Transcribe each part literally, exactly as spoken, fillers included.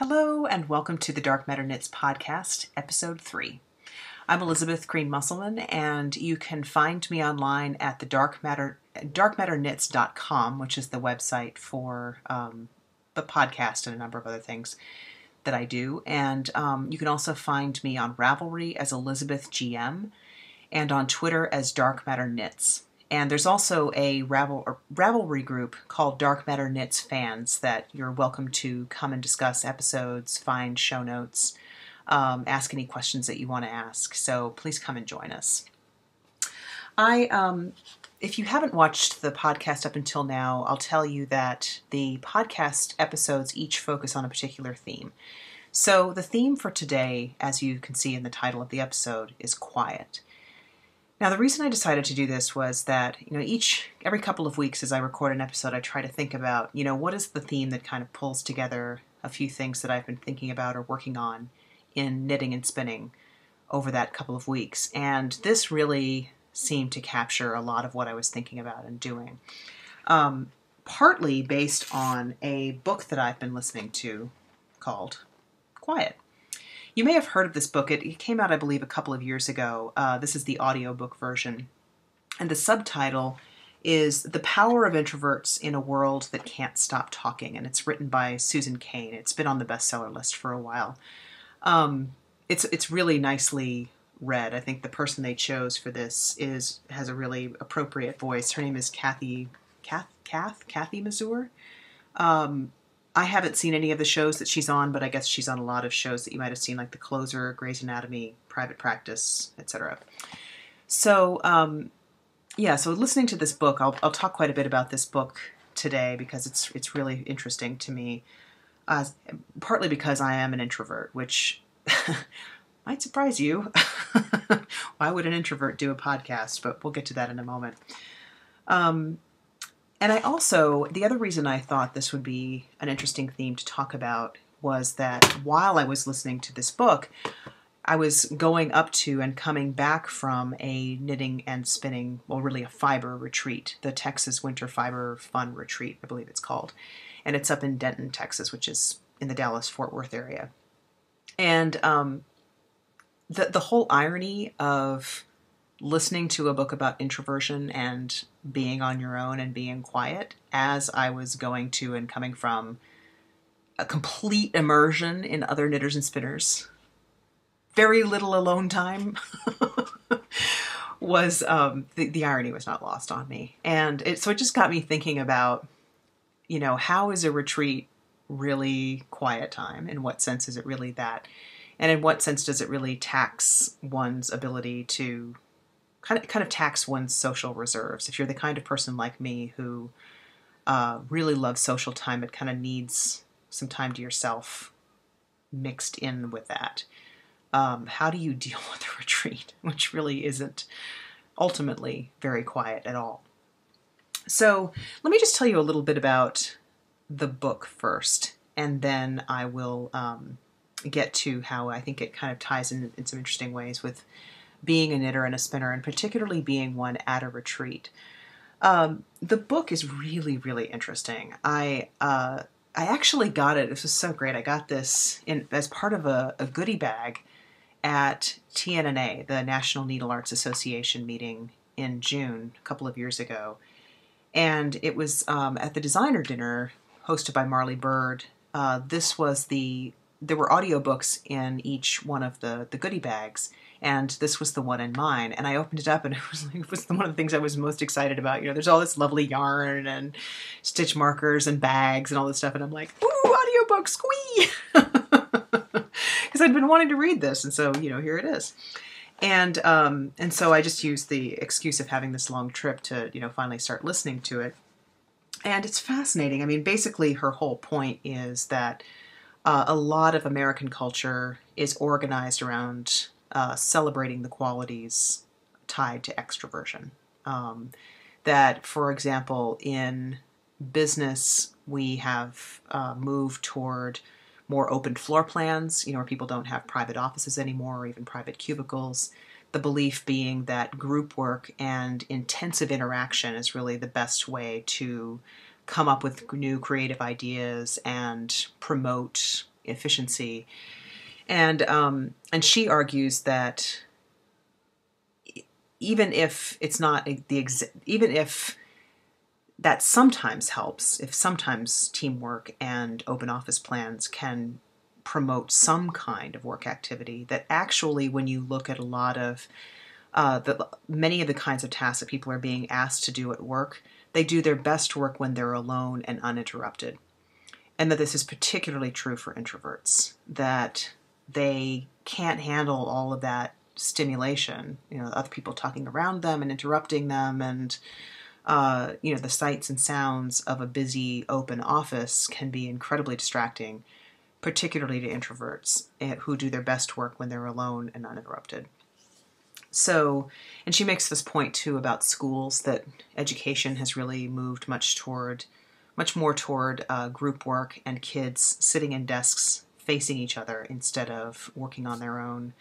Hello and welcome to the Dark Matter Knits Podcast, Episode three. I'm Elizabeth Green Musselman, and you can find me online at the Dark Matter dark matter knits dot com, which is the website for um, the podcast and a number of other things that I do. And um, you can also find me on Ravelry as Elizabeth G M and on Twitter as Dark Matter Knits. And there's also a Ravel, or Ravelry group called Dark Matter Knits Fans that you're welcome to come and discuss episodes, find show notes, um, ask any questions that you want to ask. So please come and join us. I, um, if you haven't watched the podcast up until now, I'll tell you that the podcast episodes each focus on a particular theme. So the theme for today, as you can see in the title of the episode, is Quiet. Now, the reason I decided to do this was that, you know, each, every couple of weeks as I record an episode, I try to think about, you know, what is the theme that kind of pulls together a few things that I've been thinking about or working on in knitting and spinning over that couple of weeks. And this really seemed to capture a lot of what I was thinking about and doing, um, partly based on a book that I've been listening to called Quiet. You may have heard of this book. It came out, I believe, a couple of years ago. Uh, this is the audiobook version. And the subtitle is The Power of Introverts in a World That Can't Stop Talking. And it's written by Susan Cain. It's been on the bestseller list for a while. Um, it's it's really nicely read. I think the person they chose for this is has a really appropriate voice. Her name is Kathy, Kath, Kath, Kathy Mazur. Um, I haven't seen any of the shows that she's on, but I guess she's on a lot of shows that you might have seen, like The Closer, Grey's Anatomy, Private Practice, et cetera. So, um, yeah, so listening to this book, I'll, I'll talk quite a bit about this book today because it's it's really interesting to me, uh, partly because I am an introvert, which might surprise you. Why would an introvert do a podcast? But we'll get to that in a moment. Um And I also, the other reason I thought this would be an interesting theme to talk about was that while I was listening to this book, I was going up to and coming back from a knitting and spinning, well, really a fiber retreat, the Texas Winter Fiber Fun Retreat, I believe it's called. And it's up in Denton, Texas, which is in the Dallas-Fort Worth area. And um, the the whole irony of listening to a book about introversion and being on your own and being quiet as I was going to and coming from a complete immersion in other knitters and spinners, very little alone time, was, um, the, the irony was not lost on me. And it, so it just got me thinking about, you know, how is a retreat really quiet time? In what sense is it really that? And in what sense does it really tax one's ability to Kind of, kind of tax one's social reserves? If you're the kind of person like me who uh, really loves social time, it kind of needs some time to yourself mixed in with that. Um, how do you deal with a retreat, which really isn't ultimately very quiet at all? So let me just tell you a little bit about the book first, and then I will um, get to how I think it kind of ties in in some interesting ways with being a knitter and a spinner, and particularly being one at a retreat. Um, the book is really, really interesting. I uh, I actually got it. This was so great. I got this in as part of a, a goodie bag at T N N A, the National Needle Arts Association meeting in June, a couple of years ago. And it was um, at the designer dinner hosted by Marley Bird. Uh, this was the, there were audiobooks in each one of the, the goodie bags. And this was the one in mine. And I opened it up and it was, like, it was one of the things I was most excited about. You know, there's all this lovely yarn and stitch markers and bags and all this stuff. And I'm like, ooh, audiobook, squee! Because I'd been wanting to read this. And so, you know, here it is. And um, and so I just used the excuse of having this long trip to, you know, finally start listening to it. And it's fascinating. I mean, basically her whole point is that uh, a lot of American culture is organized around Uh, celebrating the qualities tied to extroversion. Um, that, for example, in business, we have uh, moved toward more open floor plans, you know, where people don't have private offices anymore or even private cubicles. The belief being that group work and intensive interaction is really the best way to come up with new creative ideas and promote efficiency. And, um, and she argues that even if it's not the ex even if that sometimes helps, if sometimes teamwork and open office plans can promote some kind of work activity, that actually when you look at a lot of uh, the, many of the kinds of tasks that people are being asked to do at work, they do their best work when they're alone and uninterrupted. And that this is particularly true for introverts, that they can't handle all of that stimulation, you know, other people talking around them and interrupting them, and uh, you know, the sights and sounds of a busy open office can be incredibly distracting, particularly to introverts who do their best work when they're alone and uninterrupted. So, and she makes this point too about schools, that education has really moved much toward, much more toward uh, group work and kids sitting in desks facing each other instead of working on their own.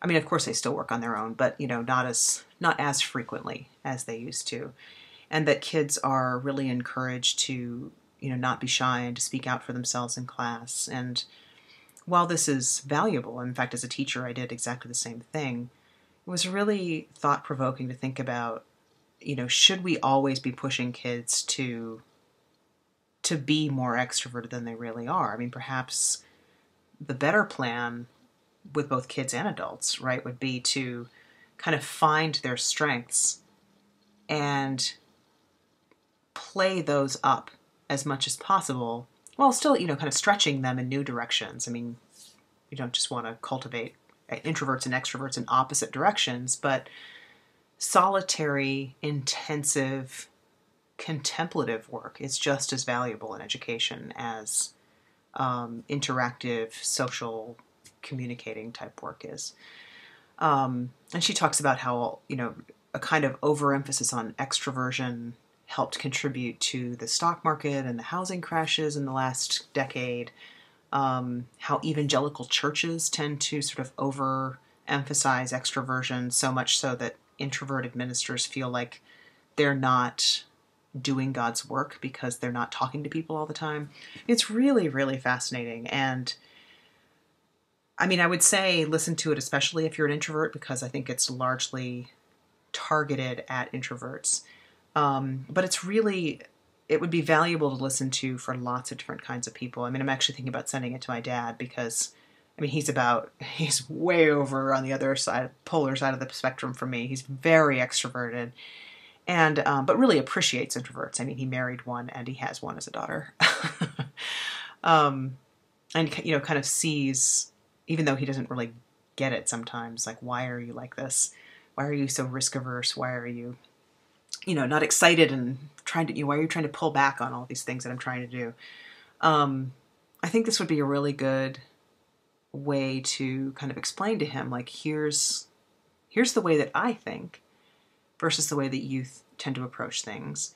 I mean, of course they still work on their own, but, you know, not as, not as frequently as they used to. And that kids are really encouraged to, you know, not be shy and to speak out for themselves in class. And while this is valuable, in fact, as a teacher, I did exactly the same thing, it was really thought-provoking to think about, you know, should we always be pushing kids to, to be more extroverted than they really are? I mean, perhaps the better plan with both kids and adults, right, would be to kind of find their strengths and play those up as much as possible, while still, you know, kind of stretching them in new directions. I mean, you don't just want to cultivate introverts and extroverts in opposite directions, but solitary, intensive, contemplative work is just as valuable in education as um, interactive, social, communicating type work is. Um, and she talks about how, you know, a kind of overemphasis on extroversion helped contribute to the stock market and the housing crashes in the last decade, um, how evangelical churches tend to sort of overemphasize extroversion, so much so that introverted ministers feel like they're not doing God's work because they're not talking to people all the time. It's really, really fascinating. And I mean, I would say listen to it, especially if you're an introvert, because I think it's largely targeted at introverts. Um, but it's really, it would be valuable to listen to for lots of different kinds of people. I mean, I'm actually thinking about sending it to my dad because, I mean, he's about, he's way over on the other side, polar side of the spectrum from me. He's very extroverted and, um, but really appreciates introverts. I mean, he married one and he has one as a daughter. um, and, you know, kind of sees, even though he doesn't really get it sometimes, like, why are you like this? Why are you so risk averse? Why are you, you know, not excited and trying to, you know, why are you trying to pull back on all these things that I'm trying to do? Um, I think this would be a really good way to kind of explain to him, like, here's, here's the way that I think versus the way that youth tend to approach things.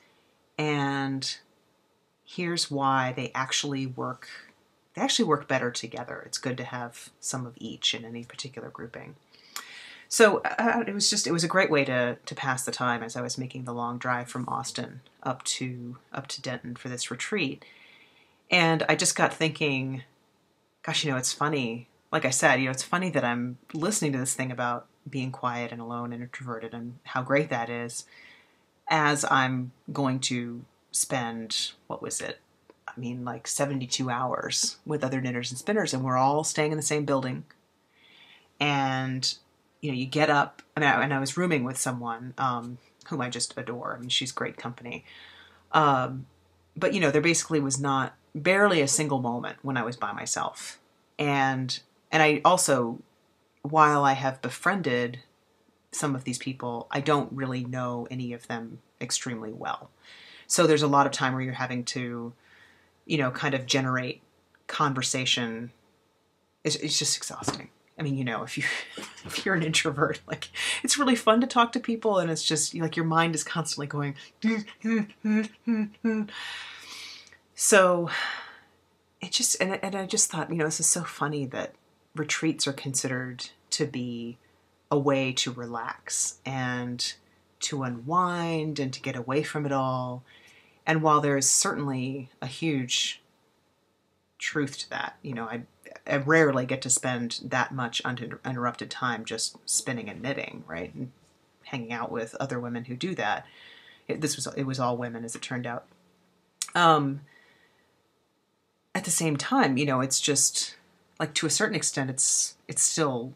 And here's why they actually work They actually work better together. It's good to have some of each in any particular grouping. So uh, it was just, it was a great way to, to pass the time as I was making the long drive from Austin up to, up to Denton for this retreat. And I just got thinking, gosh, you know, it's funny. Like I said, you know, it's funny that I'm listening to this thing about being quiet and alone and introverted and how great that is, as I'm going to spend, what was it? I mean, like seventy-two hours with other knitters and spinners, and we're all staying in the same building. And, you know, you get up, and I, and I was rooming with someone um, whom I just adore. I mean, she's great company. Um, but, you know, there basically was not barely a single moment when I was by myself. And, and I also, while I have befriended some of these people, I don't really know any of them extremely well. So there's a lot of time where you're having to, you know, kind of generate conversation. It's, it's just exhausting. I mean, you know, if you, if you're an introvert, like, it's really fun to talk to people, and it's just like your mind is constantly going. So it just, and, and I just thought, you know, this is so funny that retreats are considered to be a way to relax and to unwind and to get away from it all. And while there is certainly a huge truth to that. You know, I, I rarely get to spend that much uninterrupted time just spinning and knitting, right? And hanging out with other women who do that. It, this was, it was all women, as it turned out. Um, at the same time, you know, it's just like, to a certain extent, it's, it's still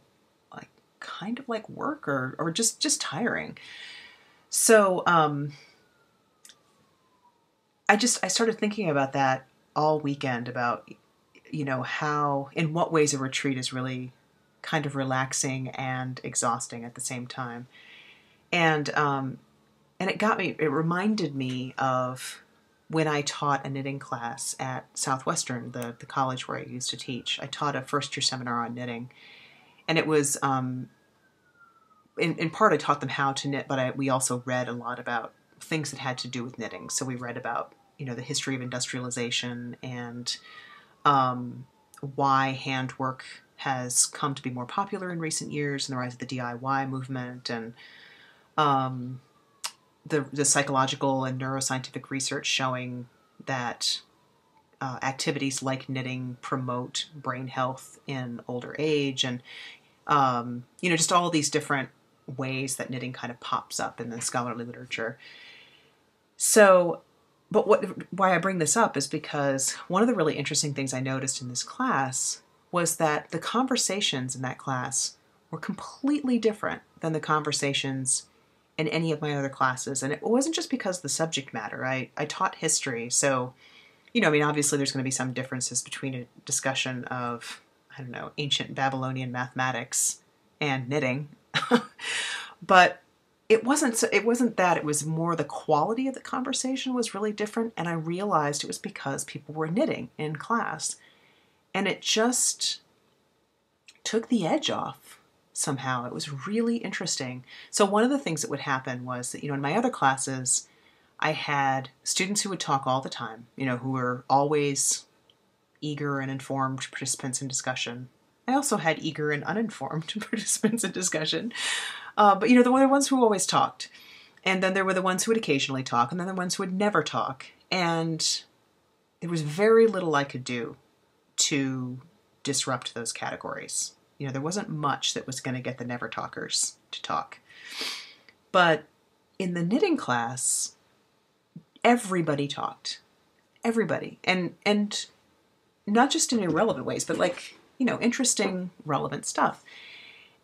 like kind of like work, or, or just, just tiring. So, um, I just, I started thinking about that all weekend, about, you know, how, in what ways a retreat is really kind of relaxing and exhausting at the same time. And, um, and it got me, it reminded me of when I taught a knitting class at Southwestern, the, the college where I used to teach. I taught a first year seminar on knitting, and it was, um, in, in part I taught them how to knit, but I, we also read a lot about things that had to do with knitting. So we read about, you know, the history of industrialization, and um, why handwork has come to be more popular in recent years, and the rise of the D I Y movement, and um, the, the psychological and neuroscientific research showing that uh, activities like knitting promote brain health in older age, and, um, you know, just all these different ways that knitting kind of pops up in the scholarly literature. So, but what, why I bring this up is because one of the really interesting things I noticed in this class was that the conversations in that class were completely different than the conversations in any of my other classes. And it wasn't just because of the subject matter. I, I taught history. So, you know, I mean, obviously there's going to be some differences between a discussion of, I don't know, ancient Babylonian mathematics and knitting. But it wasn't, so it wasn't that, it was more the quality of the conversation was really different. And I realized it was because people were knitting in class, and it just took the edge off somehow. It was really interesting. So one of the things that would happen was that, you know, in my other classes, I had students who would talk all the time, you know, who were always eager and informed participants in discussion. I also had eager and uninformed participants in discussion. Uh, but, you know, there were the ones who always talked. And then there were the ones who would occasionally talk, and then the ones who would never talk. And there was very little I could do to disrupt those categories. You know, there wasn't much that was going to get the never talkers to talk. But in the knitting class, everybody talked. Everybody. And, and not just in irrelevant ways, but like, you know, interesting, relevant stuff.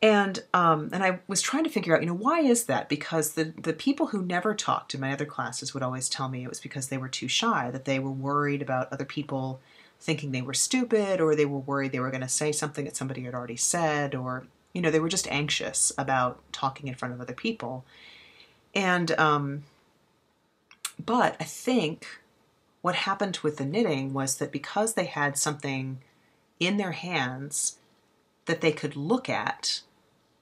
And, um, and I was trying to figure out, you know, why is that? Because the, the people who never talked in my other classes would always tell me it was because they were too shy, that they were worried about other people thinking they were stupid, or they were worried they were going to say something that somebody had already said, or, you know, they were just anxious about talking in front of other people. And, um, but I think what happened with the knitting was that because they had something in their hands that they could look at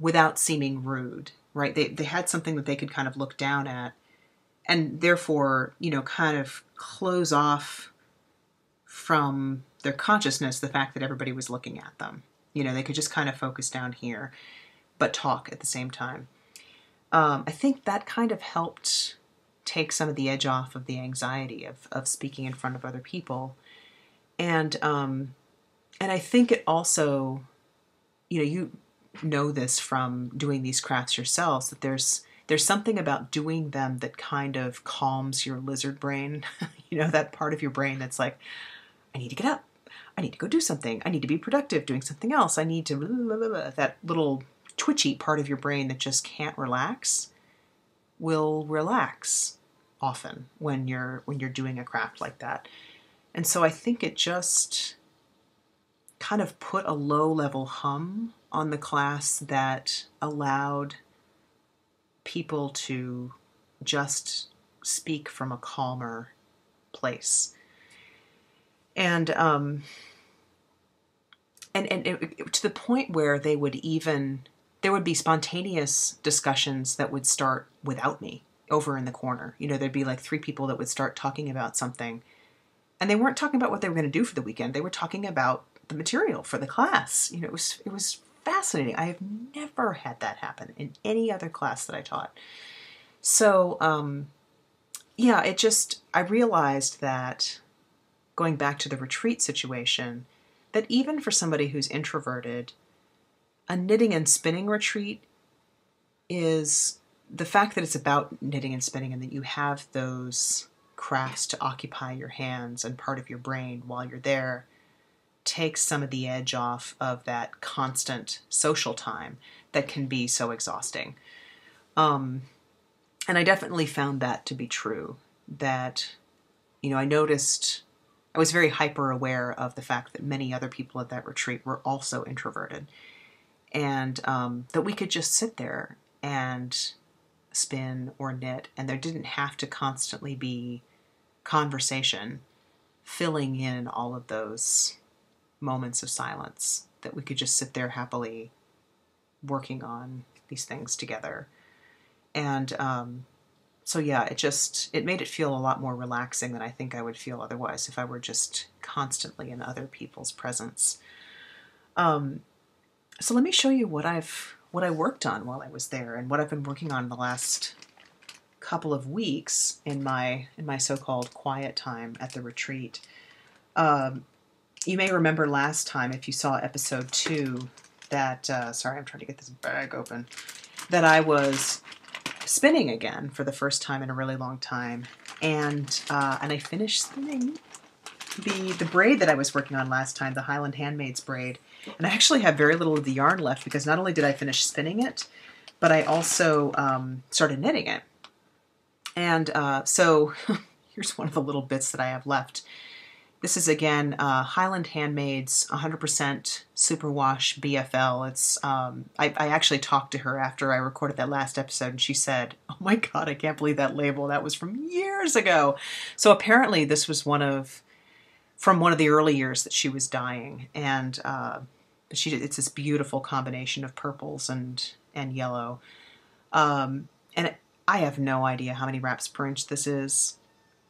without seeming rude, right? They, they had something that they could kind of look down at, and therefore, you know, kind of close off from their consciousness the fact that everybody was looking at them. You know, they could just kind of focus down here, but talk at the same time. Um, I think that kind of helped take some of the edge off of the anxiety of, of speaking in front of other people. And, um, And I think it also, you know, you know this from doing these crafts yourselves, that there's there's something about doing them that kind of calms your lizard brain, you know, that part of your brain that's like, I need to get up, I need to go do something, I need to be productive doing something else, I need to, blah, blah, blah, blah. That little twitchy part of your brain that just can't relax will relax often when you're when you're doing a craft like that. And so I think it just kind of put a low level hum on the class that allowed people to just speak from a calmer place. And, um, and, and it, it, to the point where they would even, there would be spontaneous discussions that would start without me over in the corner. You know, there'd be like three people that would start talking about something, and they weren't talking about what they were going to do for the weekend. They were talking about the material for the class. You know, it was, it was fascinating. I have never had that happen in any other class that I taught. So, um, yeah, it just, I realized that going back to the retreat situation, that even for somebody who's introverted, a knitting and spinning retreat is the fact that it's about knitting and spinning and that you have those crafts to occupy your hands and part of your brain while you're there takes some of the edge off of that constant social time that can be so exhausting. Um, and I definitely found that to be true, that, you know, I noticed I was very hyper aware of the fact that many other people at that retreat were also introverted, and um, that we could just sit there and spin or knit, and there didn't have to constantly be conversation filling in all of those moments of silence, that we could just sit there happily working on these things together. And um, so yeah, it just, it made it feel a lot more relaxing than I think I would feel otherwise if I were just constantly in other people's presence. Um, so let me show you what I've what I worked on while I was there and what I've been working on the last couple of weeks in my in my so-called quiet time at the retreat. Um, you may remember last time, if you saw episode two, that, uh, sorry, I'm trying to get this bag open, that I was spinning again for the first time in a really long time. And uh, and I finished spinning the, the braid that I was working on last time, the Highland Handmaid's braid. And I actually have very little of the yarn left because not only did I finish spinning it, but I also um, started knitting it. And uh, so here's one of the little bits that I have left. This is, again, uh, Highland Handmaid's one hundred percent Superwash B F L. It's um, I, I actually talked to her after I recorded that last episode, and she said, oh my God, I can't believe that label. That was from years ago. So apparently this was one of, from one of the early years that she was dyeing. And uh, she it's this beautiful combination of purples and, and yellow. Um, and it, I have no idea how many wraps per inch this is.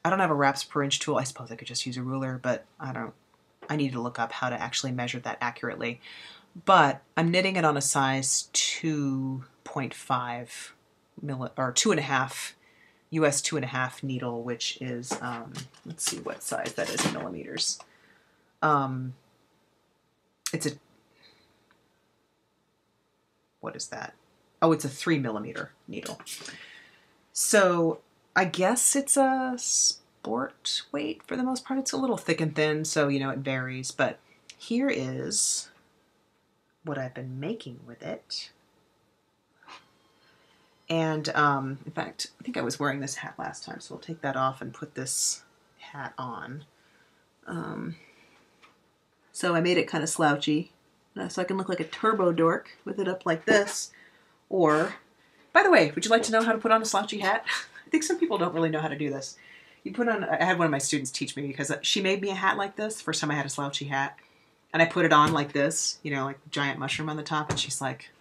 I don't have a wraps per inch tool. I suppose I could just use a ruler, but I don't, I need to look up how to actually measure that accurately. But I'm knitting it on a size two point five milli, or two and a half, U S two and a half needle, which is, um, let's see what size that is in millimeters. Um, it's a, what is that? Oh, it's a three millimeter needle. So I guess it's a sport weight for the most part. It's a little thick and thin, so, you know, it varies. But here is what I've been making with it. And um, in fact, I think I was wearing this hat last time, so we'll take that off and put this hat on. Um, so I made it kind of slouchy, so I can look like a turbo dork with it up like this. Or, by the way, would you like to know how to put on a slouchy hat? I think some people don't really know how to do this. You put on, I had one of my students teach me because she made me a hat like this. First time I had a slouchy hat, and I put it on like this, you know, like giant mushroom on the top. And she's like,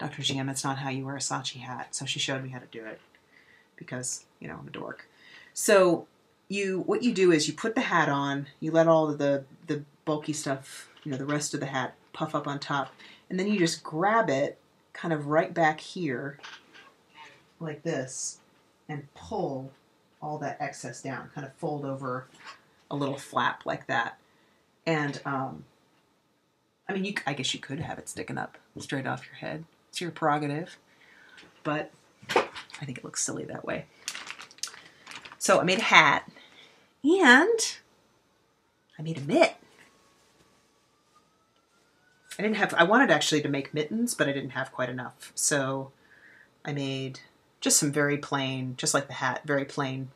Doctor G M, that's not how you wear a slouchy hat. So she showed me how to do it because, you know, I'm a dork. So you, what you do is you put the hat on, you let all of the, the bulky stuff, you know, the rest of the hat puff up on top. And then you just grab it kind of right back here like this, and pull all that excess down, kind of fold over a little flap like that. And, um, I mean, you, I guess you could have it sticking up straight off your head. It's your prerogative, but I think it looks silly that way. So I made a hat, and I made a mitt. I didn't have, I wanted actually to make mittens, but I didn't have quite enough. So I made just some very plain, just like the hat, very plain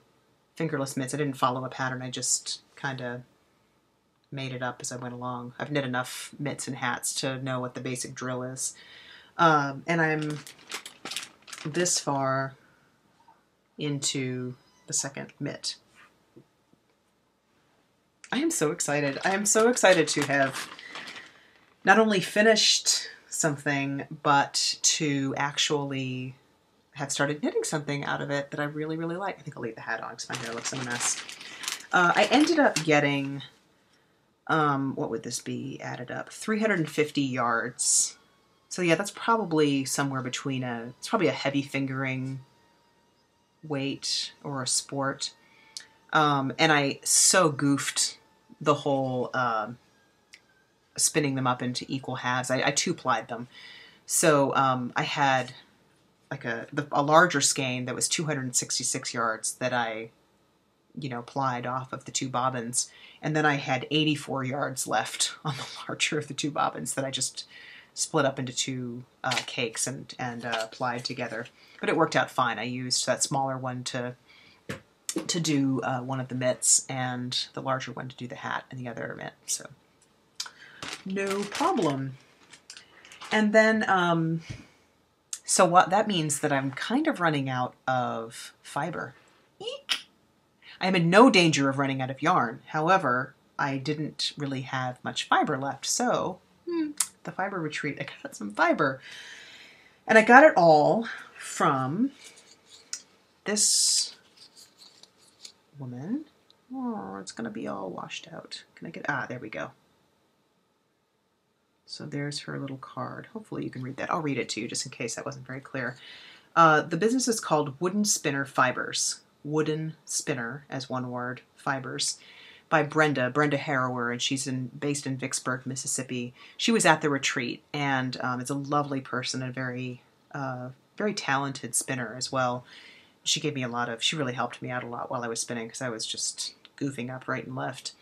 fingerless mitts. I didn't follow a pattern. I just kind of made it up as I went along. I've knit enough mitts and hats to know what the basic drill is. Um, and I'm this far into the second mitt. I am so excited. I am so excited to have not only finished something, but to actually have started knitting something out of it that I really, really like. I think I'll leave the hat on because my hair looks in a mess. Uh, I ended up getting, um, what would this be added up? three hundred fifty yards. So yeah, that's probably somewhere between a, it's probably a heavy fingering weight or a sport. Um, and I so goofed the whole uh, spinning them up into equal halves. I, I two-plied them. So um, I had like a, the, a larger skein that was two hundred sixty-six yards that I, you know, plied off of the two bobbins. And then I had eighty-four yards left on the larger of the two bobbins that I just split up into two uh, cakes and, and uh, plied together. But it worked out fine. I used that smaller one to to do uh, one of the mitts and the larger one to do the hat and the other mitt. So no problem. And then, um, so what that means that I'm kind of running out of fiber. Eek! I'm in no danger of running out of yarn. However, I didn't really have much fiber left. So hmm, the fiber retreat, I got some fiber. And I got it all from this woman. Oh, it's going to be all washed out. Can I get, ah, there we go. So there's her little card. Hopefully you can read that. I'll read it to you just in case that wasn't very clear. Uh, the business is called Wooden Spinner Fibers. Wooden Spinner, as one word, Fibers, by Brenda, Brenda Harrower, and she's in, based in Vicksburg, Mississippi. She was at the retreat, and um, is a lovely person, a very, uh, very talented spinner as well. She gave me a lot of, she really helped me out a lot while I was spinning because I was just goofing up right and left.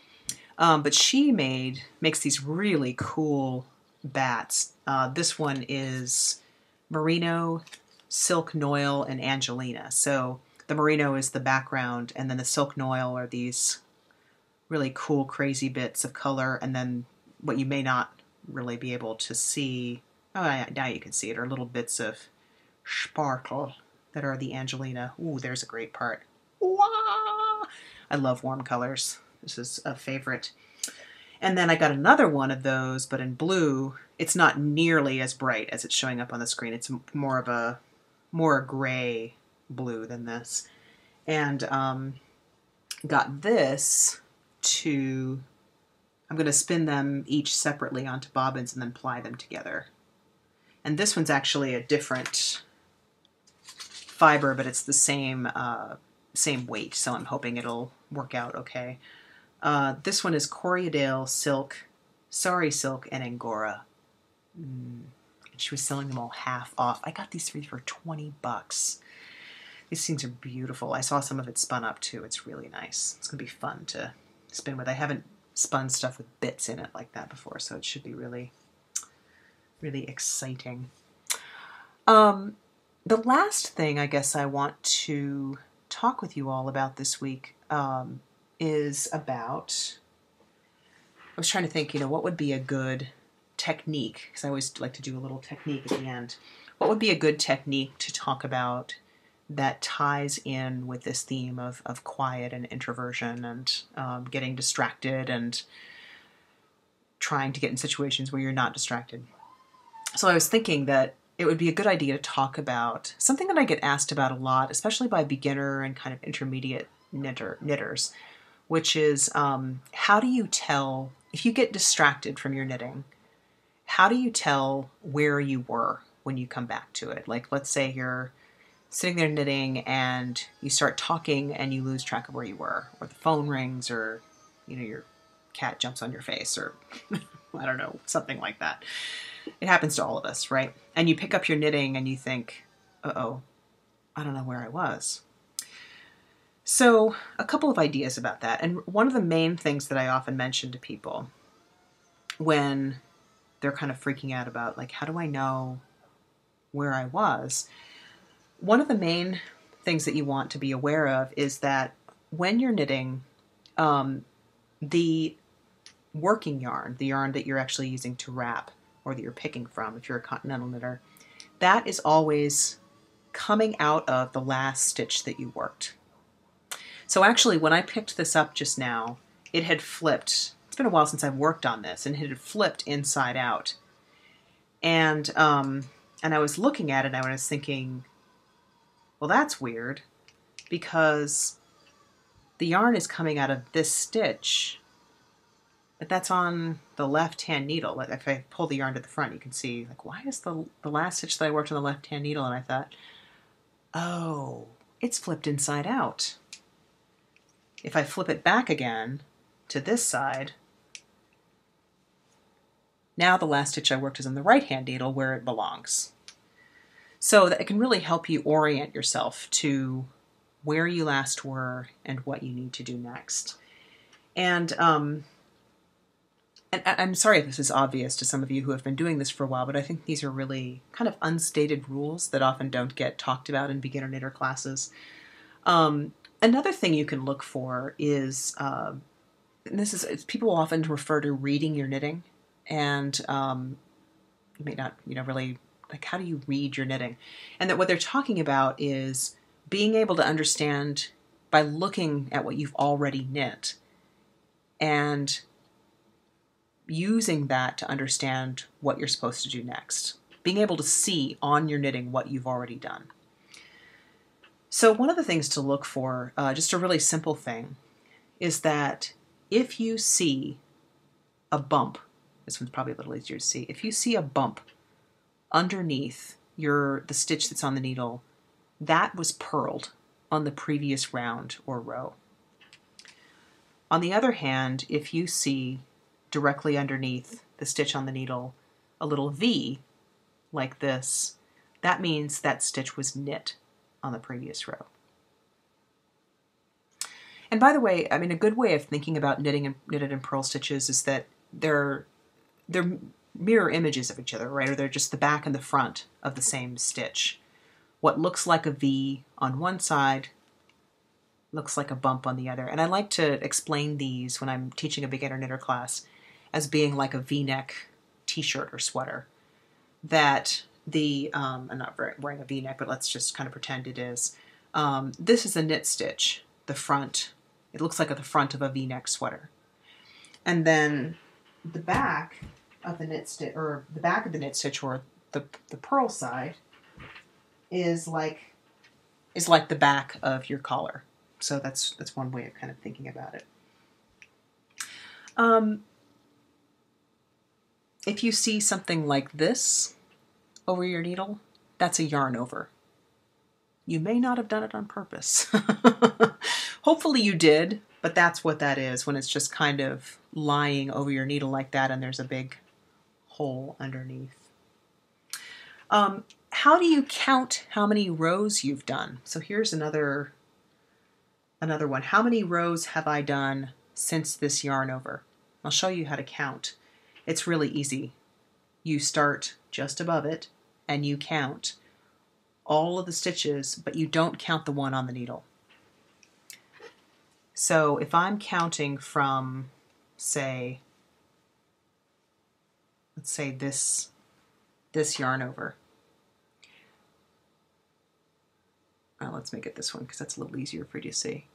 Um, but she made, makes these really cool bats. Uh, this one is merino, silk noil, and Angelina. So the merino is the background, and then the silk noil are these really cool, crazy bits of color, and then what you may not really be able to see, oh, now you can see it, are little bits of sparkle that are the Angelina. Ooh, there's a great part. Wah! I love warm colors. This is a favorite. And then I got another one of those, but in blue. It's not nearly as bright as it's showing up on the screen. It's more of a more a gray blue than this. And um, got this to, I'm going to spin them each separately onto bobbins and then ply them together. And this one's actually a different fiber, but it's the same uh, same weight, so I'm hoping it'll work out okay. Uh, this one is Corriedale Silk, Sari Silk, and Angora. Mm. And she was selling them all half off. I got these three for twenty bucks. These things are beautiful. I saw some of it spun up too. It's really nice. It's going to be fun to spin with. I haven't spun stuff with bits in it like that before, so it should be really, really exciting. Um, the last thing I guess I want to talk with you all about this week um, is about, I was trying to think, you know, what would be a good technique, because I always like to do a little technique at the end. What would be a good technique to talk about that ties in with this theme of, of quiet and introversion and um, getting distracted and trying to get in situations where you're not distracted? So I was thinking that it would be a good idea to talk about something that I get asked about a lot, especially by beginner and kind of intermediate knitter, knitters, which is um, how do you tell, if you get distracted from your knitting, how do you tell where you were when you come back to it? Like, let's say you're sitting there knitting and you start talking and you lose track of where you were, or the phone rings, or, you know, your cat jumps on your face, or I don't know, something like that. It happens to all of us, right? And you pick up your knitting and you think, uh-oh, I don't know where I was. So a couple of ideas about that. And one of the main things that I often mention to people when they're kind of freaking out about, like, how do I know where I was? One of the main things that you want to be aware of is that when you're knitting, um, the working yarn, the yarn that you're actually using to wrap, or that you're picking from, if you're a continental knitter, that is always coming out of the last stitch that you worked. So actually, when I picked this up just now, it had flipped. It's been a while since I've worked on this, and it had flipped inside out. And, um, and I was looking at it, and I was thinking, well, that's weird, because the yarn is coming out of this stitch, but that's on the left-hand needle. Like, if I pull the yarn to the front, you can see, like, why is the, the last stitch that I worked on the left-hand needle? And I thought, oh, it's flipped inside out. if I flip it back again to this side, now the last stitch I worked is on the right-hand needle where it belongs. So that it can really help you orient yourself to where you last were and what you need to do next. And, um, and I'm sorry if this is obvious to some of you who have been doing this for a while, but I think these are really kind of unstated rules that often don't get talked about in beginner knitter classes. Um, another thing you can look for is, uh, and this is, people often refer to reading your knitting, and um, you may not, you know, really, like, how do you read your knitting? And that what they're talking about is being able to understand by looking at what you've already knit and using that to understand what you're supposed to do next. Being able to see on your knitting what you've already done. So one of the things to look for, uh, just a really simple thing, is that if you see a bump, this one's probably a little easier to see, if you see a bump underneath your the stitch that's on the needle, that was purled on the previous round or row. On the other hand, if you see directly underneath the stitch on the needle a little V like this, that means that stitch was knit on the previous row. And by the way, I mean, a good way of thinking about knitting and knitted and purl stitches is that they're they're mirror images of each other, right? Or they're just the back and the front of the same stitch. What looks like a V on one side looks like a bump on the other. And I like to explain these when I'm teaching a beginner knitter class as being like a V-neck t-shirt or sweater. That the, um, I'm not wearing a V-neck, but let's just kind of pretend it is. Um, this is a knit stitch, the front. It looks like the front of a V-neck sweater. And then the back of the knit stitch, or the back of the knit stitch, or the, the purl side, is like is like the back of your collar. So that's that's one way of kind of thinking about it. Um, if you see something like this over your needle, that's a yarn over. You may not have done it on purpose. Hopefully you did, but that's what that is when it's just kind of lying over your needle like that and there's a big hole underneath. Um, how do you count how many rows you've done? So here's another another one. How many rows have I done since this yarn over? I'll show you how to count. It's really easy. You start just above it and you count all of the stitches, but you don't count the one on the needle. So if I'm counting from, say, let's say this, this yarn over. Well, let's make it this one because that's a little easier for you to see.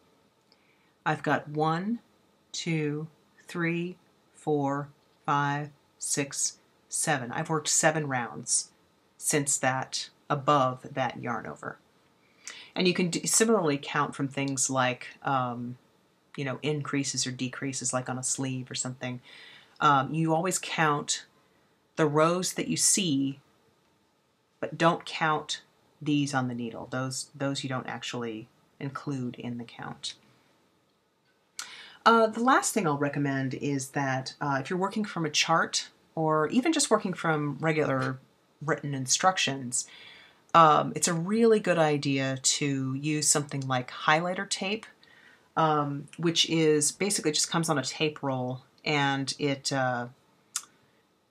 I've got one, two, three, four, five, six, seven. I've worked seven rounds since that, above that yarn over. And you can do, similarly count from things like, um, you know, increases or decreases, like on a sleeve or something. Um, you always count the rows that you see, but don't count these on the needle. Those, those you don't actually include in the count. Uh, the last thing I'll recommend is that uh, if you're working from a chart or even just working from regular written instructions, um, it's a really good idea to use something like highlighter tape, Um, which is basically just comes on a tape roll, and it uh,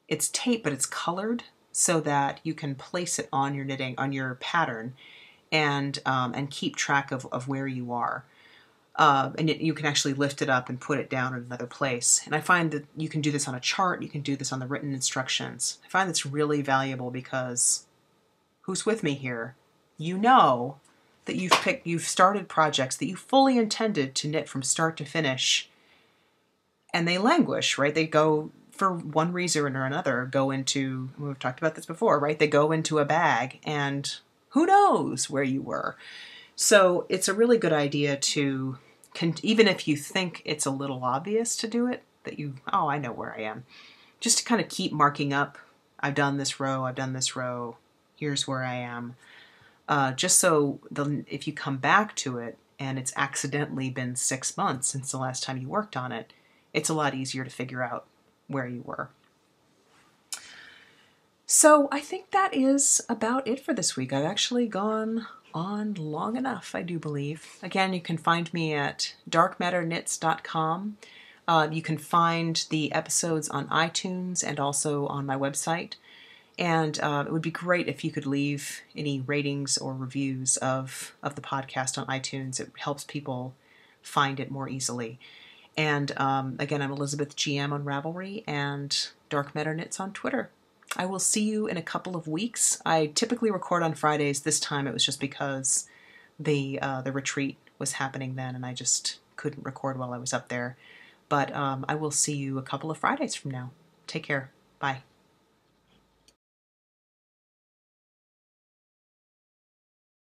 it's tape, but it's colored so that you can place it on your knitting, on your pattern, and um, and keep track of, of where you are. Uh, and it, you can actually lift it up and put it down in another place. And I find that you can do this on a chart, you can do this on the written instructions. I find that's really valuable because who's with me here? You know that you've picked, you've started projects that you fully intended to knit from start to finish, and they languish, right? They go, for one reason or another, go into, we've talked about this before, right? They go into a bag, and who knows where you were. So it's a really good idea to, even if you think it's a little obvious to do it, that you, oh, I know where I am, just to kind of keep marking up, I've done this row, I've done this row, here's where I am. Uh, just so the, if you come back to it, and it's accidentally been six months since the last time you worked on it, it's a lot easier to figure out where you were. So I think that is about it for this week. I've actually gone on long enough, I do believe. Again, you can find me at dark matter knits dot com. Uh, you can find the episodes on iTunes and also on my website. And uh, it would be great if you could leave any ratings or reviews of, of the podcast on iTunes. It helps people find it more easily. And um, again, I'm Elizabeth G M on Ravelry and Dark Matter Knits on Twitter. I will see you in a couple of weeks. I typically record on Fridays. This time it was just because the uh, the retreat was happening then and I just couldn't record while I was up there. But um, I will see you a couple of Fridays from now. Take care. Bye.